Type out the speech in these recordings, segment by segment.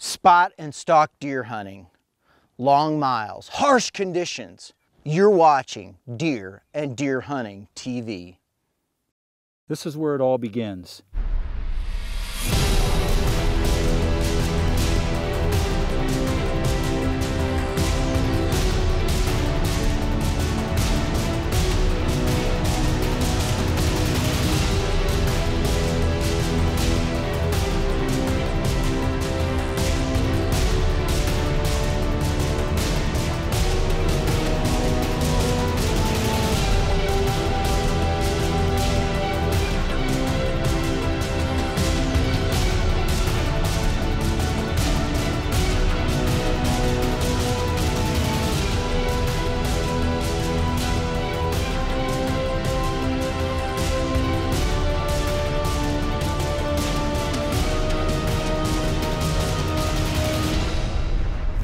Spot and stalk deer hunting, long miles, harsh conditions. You're watching Deer and Deer Hunting TV. This is where it all begins.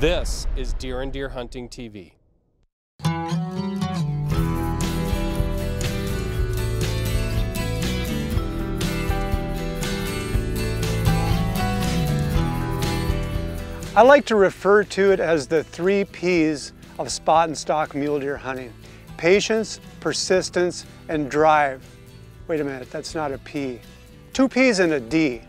This is Deer and Deer Hunting TV. I like to refer to it as the 3 P's of spot and stalk mule deer hunting. Patience, persistence, and drive. Wait a minute, that's not a P. 2 P's and a D.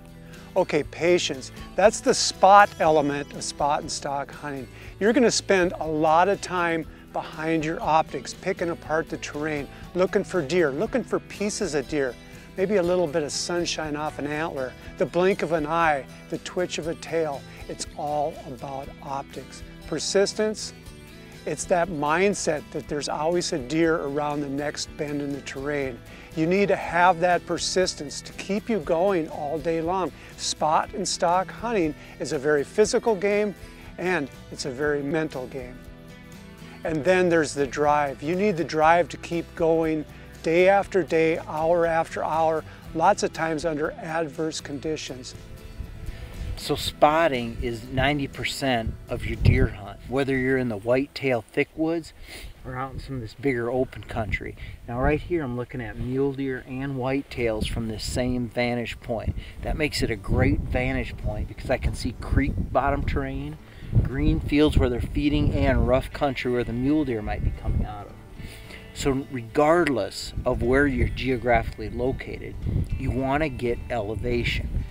Okay, patience. That's the spot element of spot and stalk hunting. You're gonna spend a lot of time behind your optics, picking apart the terrain, looking for deer, looking for pieces of deer, maybe a little bit of sunshine off an antler, the blink of an eye, the twitch of a tail. It's all about optics. Persistence, it's that mindset that there's always a deer around the next bend in the terrain. You need to have that persistence to keep you going all day long. Spot and stalk hunting is a very physical game and it's a very mental game. And then there's the drive. You need the drive to keep going day after day, hour after hour, lots of times under adverse conditions. So spotting is 90% of your deer hunt, whether you're in the whitetail thick woods or out in some of this bigger open country. Now right here I'm looking at mule deer and whitetails from this same vantage point. That makes it a great vantage point because I can see creek bottom terrain, green fields where they're feeding, and rough country where the mule deer might be coming out of. So regardless of where you're geographically located, you want to get elevation.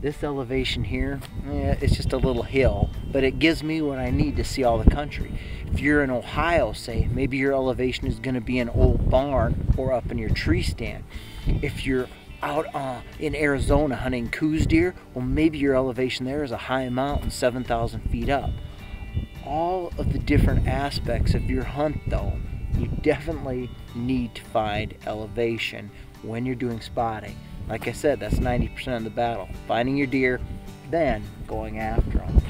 This elevation here, it's just a little hill, but it gives me what I need to see all the country. If you're in Ohio, say, maybe your elevation is going to be an old barn or up in your tree stand. If you're out in Arizona hunting coos deer, well, maybe your elevation there is a high mountain, 7,000 feet up. All of the different aspects of your hunt, though, you definitely need to find elevation when you're doing spotting. Like I said, that's 90% of the battle. Finding your deer, then going after them.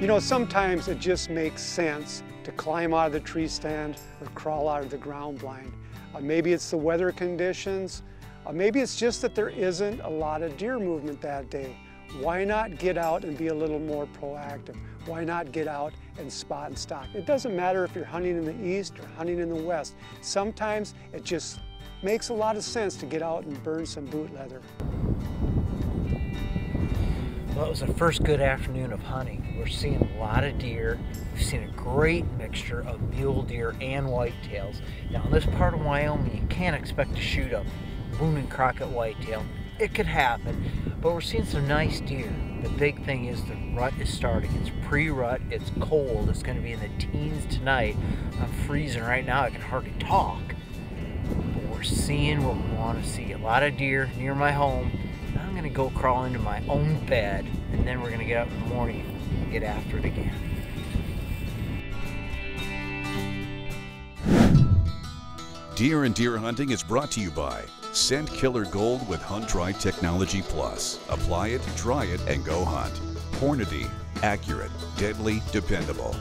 You know, sometimes it just makes sense to climb out of the tree stand or crawl out of the ground blind. Maybe it's the weather conditions. Maybe it's just that there isn't a lot of deer movement that day. Why not get out and be a little more proactive? Why not get out and spot and stalk? It doesn't matter if you're hunting in the east or hunting in the west. Sometimes it just makes a lot of sense to get out and burn some boot leather. Well, it was the first good afternoon of hunting. We're seeing a lot of deer. We've seen a great mixture of mule deer and whitetails. Now in this part of Wyoming, you can't expect to shoot a Boone and Crockett whitetail. It could happen, but we're seeing some nice deer. The big thing is the rut is starting. It's pre-rut, it's cold, it's going to be in the teens tonight. I'm freezing right now, I can hardly talk. But we're seeing what we want to see. A lot of deer near my home. I'm going to go crawl into my own bed, and then we're going to get up in the morning and get after it again. Deer and Deer Hunting is brought to you by Scent Killer Gold with Hunt Dry Technology Plus. Apply it, try it, and go hunt. Hornady, accurate, deadly, dependable.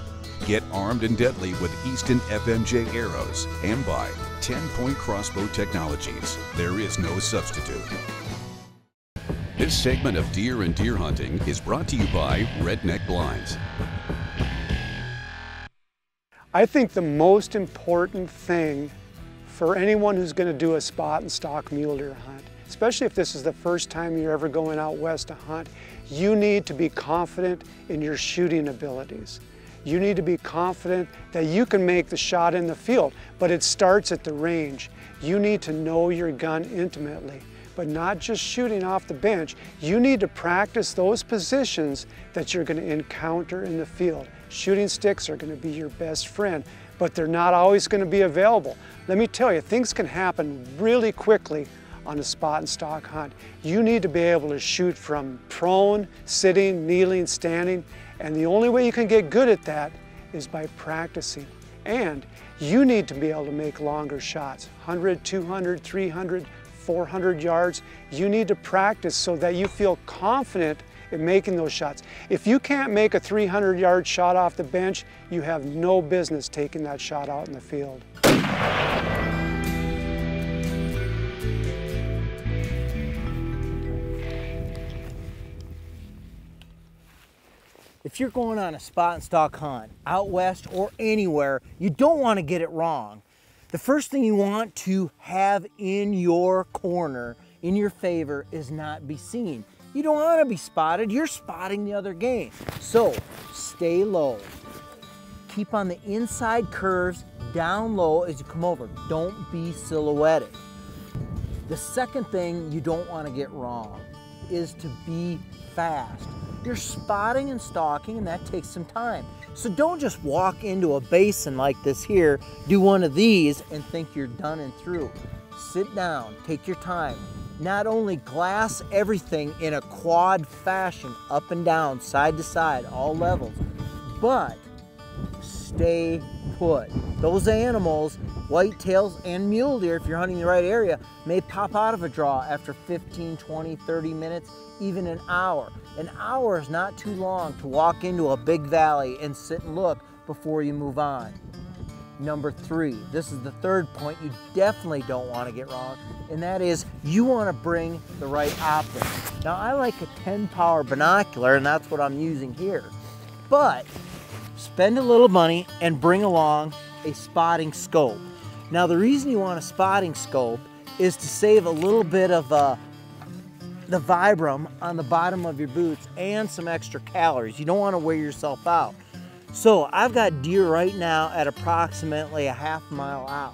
Get armed and deadly with Easton FMJ arrows, and by 10 Point Crossbow Technologies. There is no substitute. This segment of Deer and Deer Hunting is brought to you by Redneck Blinds. I think the most important thing for anyone who's going to do a spot and stock mule deer hunt, especially if this is the first time you're ever going out west to hunt, you need to be confident in your shooting abilities. You need to be confident that you can make the shot in the field, but it starts at the range. You need to know your gun intimately, but not just shooting off the bench. You need to practice those positions that you're going to encounter in the field. Shooting sticks are going to be your best friend, but they're not always going to be available. Let me tell you, things can happen really quickly on a spot and stock hunt. You need to be able to shoot from prone, sitting, kneeling, standing, and the only way you can get good at that is by practicing. And you need to be able to make longer shots, 100, 200, 300, 400 yards. You need to practice so that you feel confident in making those shots. If you can't make a 300-yard shot off the bench, you have no business taking that shot out in the field. If you're going on a spot and stock hunt, out west or anywhere, you don't want to get it wrong. The first thing you want to have in your corner, in your favor, is not be seen. You don't want to be spotted, you're spotting the other game. So, stay low. Keep on the inside curves, down low as you come over. Don't be silhouetted. The second thing you don't want to get wrong is to be fast. You're spotting and stalking, and that takes some time. So don't just walk into a basin like this here, do one of these, and think you're done and through. Sit down, take your time. Not only glass everything in a quad fashion, up and down, side to side, all levels, but stay put. Those animals, whitetails and mule deer, if you're hunting the right area, may pop out of a draw after 15, 20, 30 minutes, even an hour. An hour is not too long to walk into a big valley and sit and look before you move on. Number three, this is the third point you definitely don't want to get wrong, and that is you want to bring the right optics. Now, I like a 10-power binocular, and that's what I'm using here, but spend a little money and bring along a spotting scope. Now, the reason you want a spotting scope is to save a little bit of the vibram on the bottom of your boots and some extra calories. You don't want to wear yourself out. So I've got deer right now at approximately a half mile out.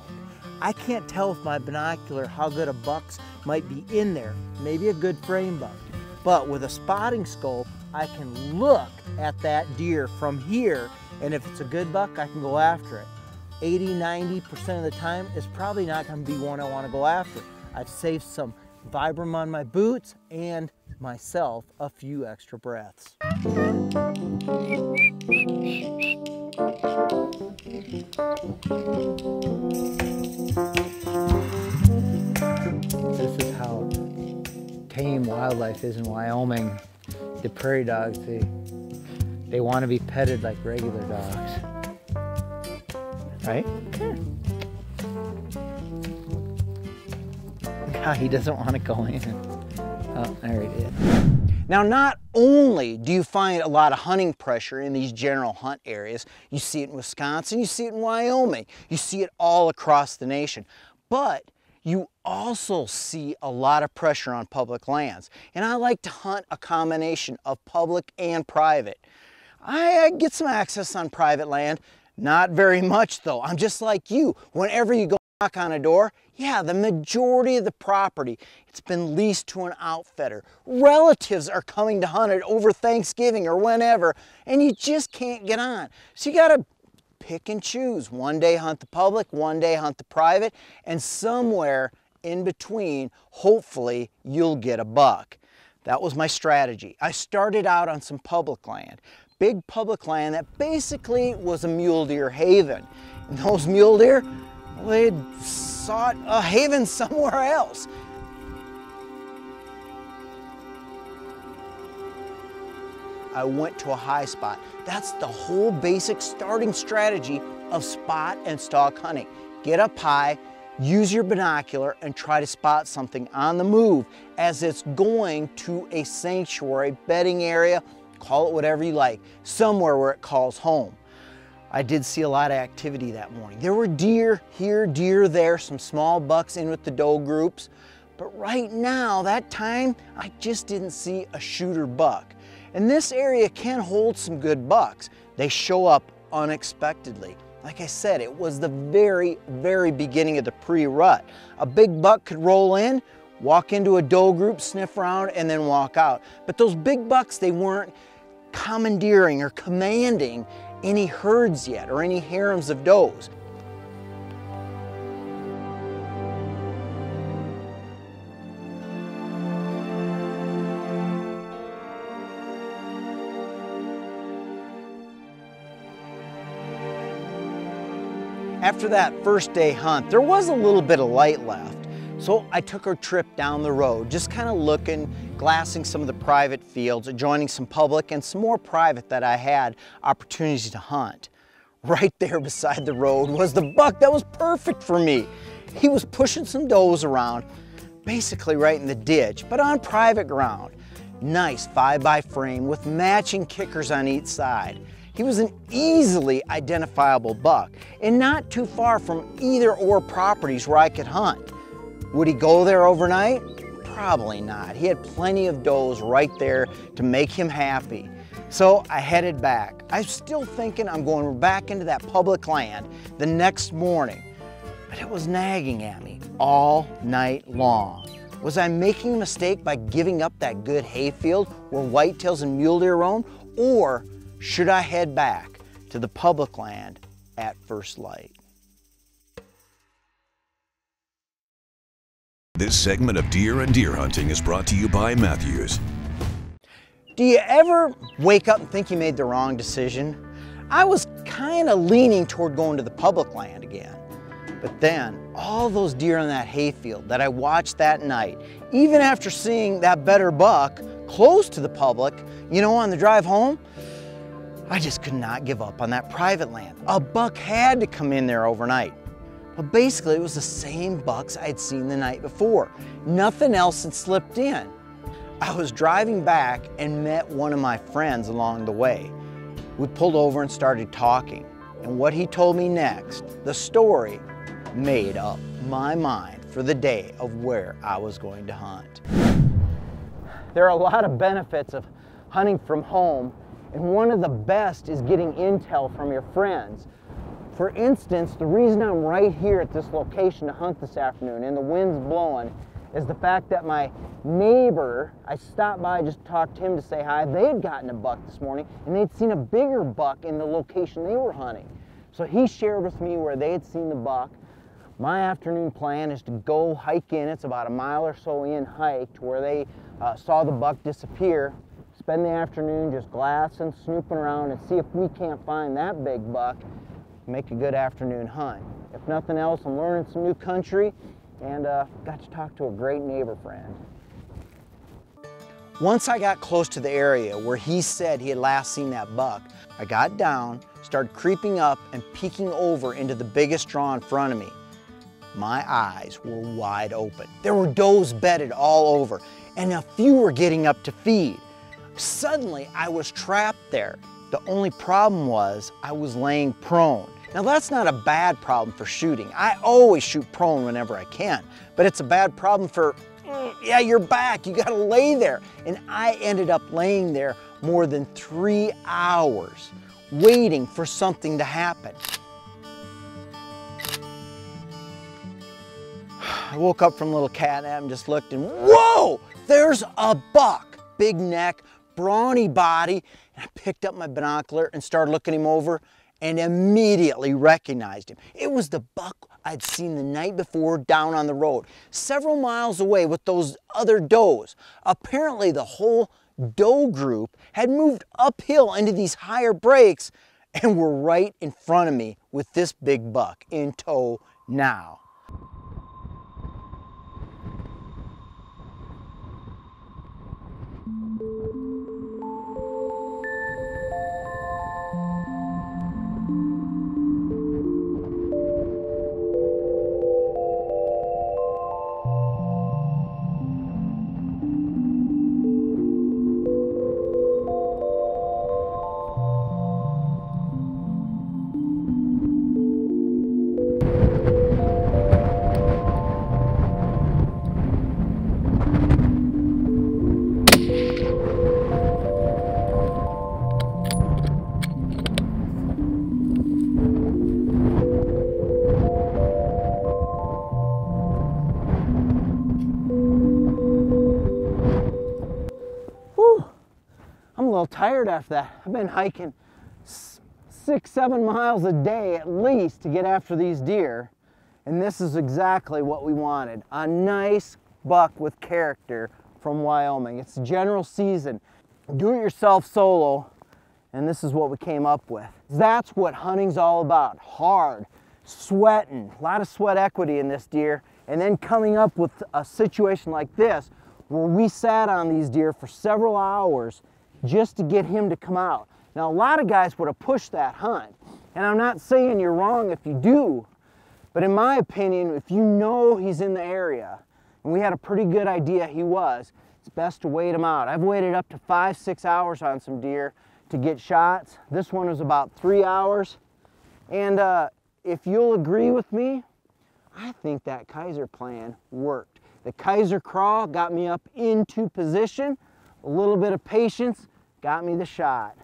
I can't tell with my binocular how good a buck might be in there, maybe a good frame buck. But with a spotting scope, I can look at that deer from here, and if it's a good buck, I can go after it. 80–90% of the time, it's probably not going to be one I want to go after. I've saved some vibram on my boots and myself a few extra breaths. This is how tame wildlife is in Wyoming. The prairie dogs, they want to be petted like regular dogs, right? Sure. God, he doesn't want to go in. Oh, there he did. Now, not only do you find a lot of hunting pressure in these general hunt areas, you see it in Wisconsin, you see it in Wyoming, you see it all across the nation, but you also see a lot of pressure on public lands. And I like to hunt a combination of public and private. I get some access on private land, not very much though. I'm just like you. Whenever you go knock on a door, yeah, the majority of the property, it's been leased to an outfitter. Relatives are coming to hunt it over Thanksgiving or whenever, and you just can't get on. So you gotta pick and choose. One day hunt the public, one day hunt the private, and somewhere in between, hopefully, you'll get a buck. That was my strategy. I started out on some public land, big public land that basically was a mule deer haven. And those mule deer, well, they'd sought a haven somewhere else. I went to a high spot. That's the whole basic starting strategy of spot and stalk hunting. Get up high, use your binocular, and try to spot something on the move as it's going to a sanctuary, bedding area, call it whatever you like, somewhere where it calls home. I did see a lot of activity that morning. There were deer here, deer there, some small bucks in with the doe groups. But right now, that time, I just didn't see a shooter buck. And this area can hold some good bucks. They show up unexpectedly. Like I said, it was the very, very beginning of the pre-rut. A big buck could roll in, walk into a doe group, sniff around, and then walk out. But those big bucks, they weren't commandeering or commanding any herds yet or any harems of does. After that first day hunt, there was a little bit of light left, so I took a trip down the road, just kind of looking, glassing some of the private fields, adjoining some public and some more private that I had opportunities to hunt. Right there beside the road was the buck that was perfect for me. He was pushing some does around, basically right in the ditch, but on private ground. Nice 5x frame with matching kickers on each side. He was an easily identifiable buck and not too far from either or properties where I could hunt. Would he go there overnight? Probably not. He had plenty of does right there to make him happy. So I headed back. I'm still thinking I'm going back into that public land the next morning, but it was nagging at me all night long. Was I making a mistake by giving up that good hayfield where whitetails and mule deer roam, or should I head back to the public land at first light? This segment of Deer and Deer Hunting is brought to you by Matthews. Do you ever wake up and think you made the wrong decision? I was kind of leaning toward going to the public land again. But then, all those deer in that hayfield that I watched that night, even after seeing that better buck close to the public, you know, on the drive home, I just could not give up on that private land. A buck had to come in there overnight. But basically it was the same bucks I'd seen the night before. Nothing else had slipped in. I was driving back and met one of my friends along the way. We pulled over and started talking. And what he told me next, the story, made up my mind for the day of where I was going to hunt. There are a lot of benefits of hunting from home, and one of the best is getting intel from your friends. For instance, the reason I'm right here at this location to hunt this afternoon and the wind's blowing is the fact that my neighbor, I stopped by just to talk to him to say hi, they had gotten a buck this morning and they'd seen a bigger buck in the location they were hunting. So he shared with me where they had seen the buck. My afternoon plan is to go hike in, it's about a mile or so in hike to where they saw the buck disappear, spend the afternoon just glassing, snooping around and see if we can't find that big buck, make a good afternoon hunt. If nothing else, I'm learning some new country and got to talk to a great neighbor friend. Once I got close to the area where he said he had last seen that buck, I got down, started creeping up and peeking over into the biggest draw in front of me. My eyes were wide open. There were does bedded all over and a few were getting up to feed. Suddenly, I was trapped there. The only problem was I was laying prone. Now that's not a bad problem for shooting. I always shoot prone whenever I can, but it's a bad problem for, yeah, you're back, you gotta lay there. And I ended up laying there more than 3 hours, waiting for something to happen. I woke up from a little catnap and just looked and whoa, there's a buck, big neck, brawny body, and I picked up my binocular and started looking him over and immediately recognized him. It was the buck I'd seen the night before down on the road, several miles away with those other does. Apparently the whole doe group had moved uphill into these higher breaks and were right in front of me with this big buck in tow now. tired after that. I've been hiking 6-7 miles a day at least to get after these deer, and this is exactly what we wanted. A nice buck with character from Wyoming. It's general season. Do it yourself solo, and this is what we came up with. That's what hunting's all about. Hard, sweating, a lot of sweat equity in this deer, and then coming up with a situation like this where we sat on these deer for several hours just to get him to come out. Now, a lot of guys would have pushed that hunt, and I'm not saying you're wrong if you do, but in my opinion, if you know he's in the area, and we had a pretty good idea he was, it's best to wait him out. I've waited up to 5-6 hours on some deer to get shots. This one was about 3 hours, and if you'll agree with me, I think that Kaiser plan worked. The Kaiser crawl got me up into position, a little bit of patience got me the shot.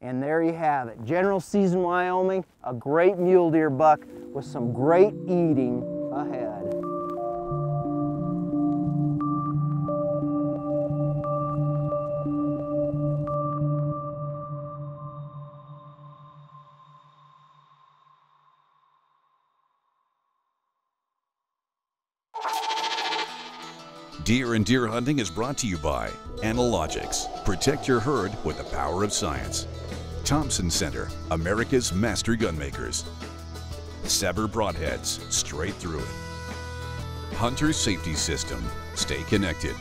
And there you have it, general season Wyoming, a great mule deer buck with some great eating ahead. Deer and Deer Hunting is brought to you by Analogics. Protect your herd with the power of science. Thompson Center, America's master gunmakers. Saber broadheads, straight through it. Hunter Safety System, stay connected.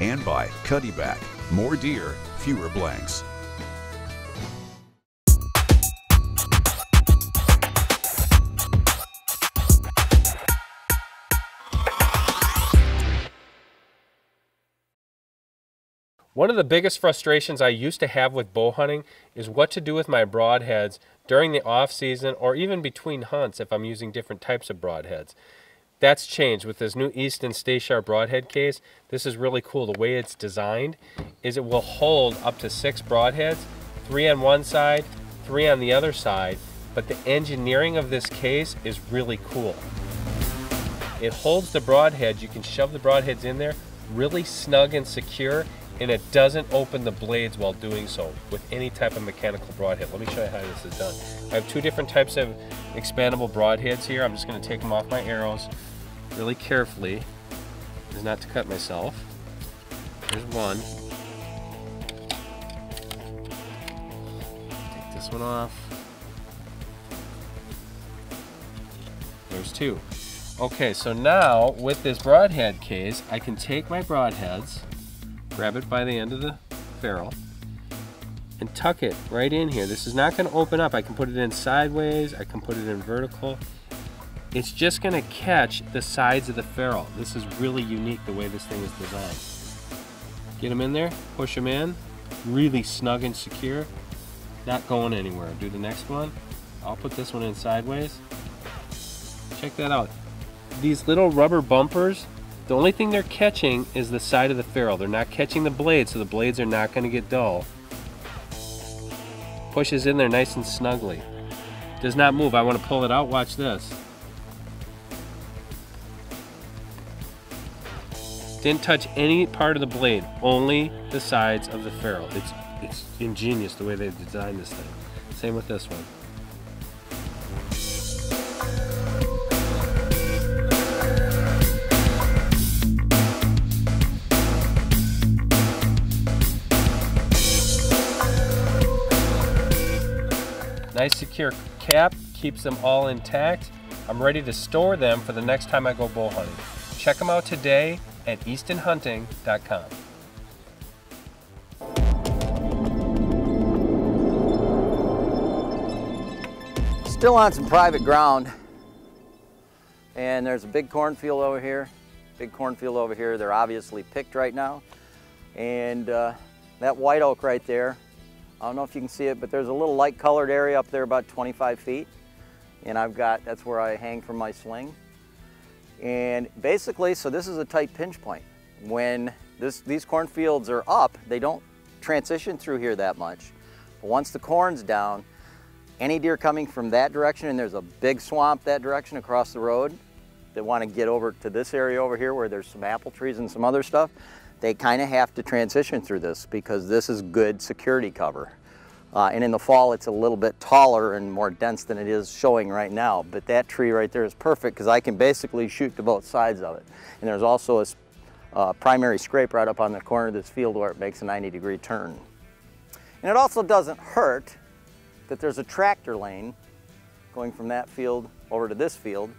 And by Cuddyback, more deer, fewer blanks. One of the biggest frustrations I used to have with bow hunting is what to do with my broadheads during the off season or even between hunts if I'm using different types of broadheads. That's changed with this new Easton Stay Sharp broadhead case. This is really cool. The way it's designed is it will hold up to 6 broadheads, 3 on one side, 3 on the other side, but the engineering of this case is really cool. It holds the broadheads, you can shove the broadheads in there really snug and secure, and it doesn't open the blades while doing so with any type of mechanical broadhead. Let me show you how this is done. I have 2 different types of expandable broadheads here. I'm just gonna take them off my arrows really carefully, just not to cut myself. Here's one. Take this one off. There's 2. Okay, so now with this broadhead case, I can take my broadheads, grab it by the end of the ferrule and tuck it right in here. This is not going to open up. I can put it in sideways, I can put it in vertical. It's just going to catch the sides of the ferrule. This is really unique the way this thing is designed. Get them in there, push them in, really snug and secure, not going anywhere. Do the next one. I'll put this one in sideways. Check that out. These little rubber bumpers, the only thing they're catching is the side of the ferrule. They're not catching the blades, so the blades are not going to get dull. Pushes in there nice and snugly. Does not move. I want to pull it out. Watch this. Didn't touch any part of the blade, only the sides of the ferrule. It's ingenious the way they designed this thing. Same with this one. Nice secure cap, keeps them all intact. I'm ready to store them for the next time I go bow hunting. Check them out today at EastonHunting.com. Still on some private ground, and there's a big cornfield over here, big cornfield over here. They're obviously picked right now, and that white oak right there, I don't know if you can see it, but there's a little light colored area up there about 25 feet. And I've got, that's where I hang from my sling. And basically, so this is a tight pinch point. When these cornfields are up, they don't transition through here that much. But once the corn's down, any deer coming from that direction, and there's a big swamp that direction across the road, they want to get over to this area over here where there's some apple trees and some other stuff, they kind of have to transition through this because this is good security cover. And in the fall, it's a little bit taller and more dense than it is showing right now. But that tree right there is perfect because I can basically shoot to both sides of it. And there's also a primary scrape right up on the corner of this field where it makes a 90-degree turn. And it also doesn't hurt that there's a tractor lane going from that field over to this field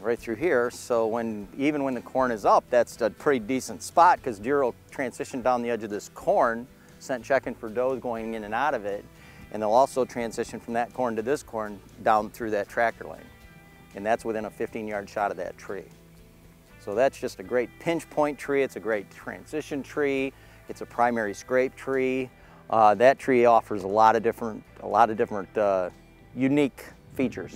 right through here. So even when the corn is up, that's a pretty decent spot because deer will transition down the edge of this corn, scent checking for does going in and out of it, and they'll also transition from that corn to this corn down through that tractor lane. And that's within a 15-yard shot of that tree. So that's just a great pinch point tree. It's a great transition tree. It's a primary scrape tree. That tree offers a lot of different unique features.